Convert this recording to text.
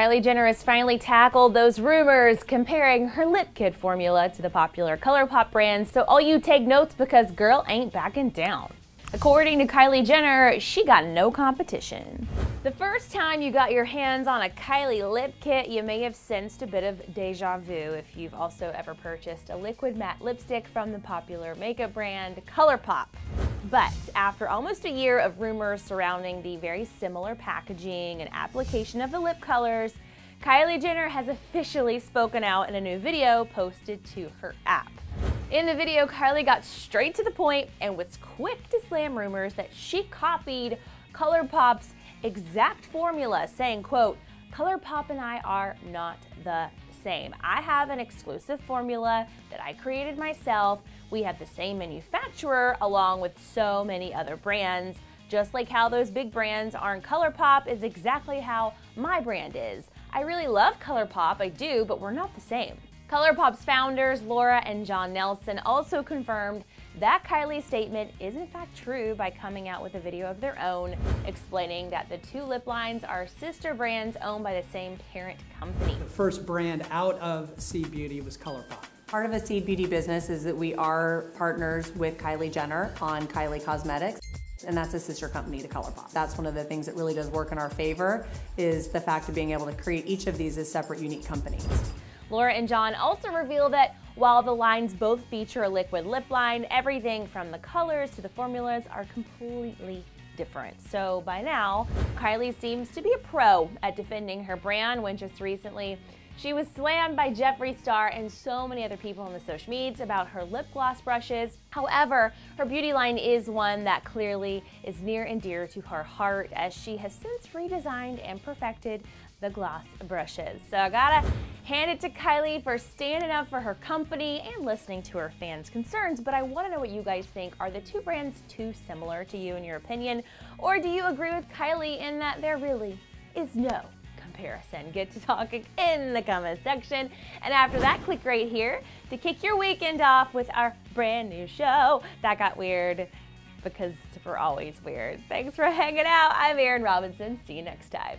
Kylie Jenner has finally tackled those rumors comparing her lip kit formula to the popular ColourPop brand, so all you take notes because girl ain't backing down. According to Kylie Jenner, she got no competition. The first time you got your hands on a Kylie lip kit, you may have sensed a bit of déjà vu if you've also ever purchased a liquid matte lipstick from the popular makeup brand ColourPop. But after almost a year of rumors surrounding the very similar packaging and application of the lip colors, Kylie Jenner has officially spoken out in a new video posted to her app. In the video, Kylie got straight to the point and was quick to slam rumors that she copied ColourPop's exact formula, saying, quote, "ColourPop and I are not the same. I have an exclusive formula that I created myself. We have the same manufacturer along with so many other brands. Just like how those big brands are in ColourPop is exactly how my brand is. I really love ColourPop, I do, but we're not the same." ColourPop's founders, Laura and John Nelson, also confirmed that Kylie's statement is in fact true by coming out with a video of their own explaining that the two lip lines are sister brands owned by the same parent company. The first brand out of C Beauty was ColourPop. Part of a C Beauty business is that we are partners with Kylie Jenner on Kylie Cosmetics, and that's a sister company to ColourPop. That's one of the things that really does work in our favor, is the fact of being able to create each of these as separate, unique companies. Laura and John also reveal that while the lines both feature a liquid lip line, everything from the colors to the formulas are completely different. So by now, Kylie seems to be a pro at defending her brand, when just recently she was slammed by Jeffree Star and so many other people on the social medias about her lip gloss brushes. However, her beauty line is one that clearly is near and dear to her heart, as she has since redesigned and perfected the gloss brushes. So I gotta hand it to Kylie for standing up for her company and listening to her fans' concerns, but I want to know what you guys think. Are the two brands too similar to you in your opinion, or do you agree with Kylie in that there really is no comparison? Get to talking in the comment section, and after that, click right here to kick your weekend off with our brand new show, That Got Weird, because we're always weird. Thanks for hanging out. I'm Erin Robinson. See you next time.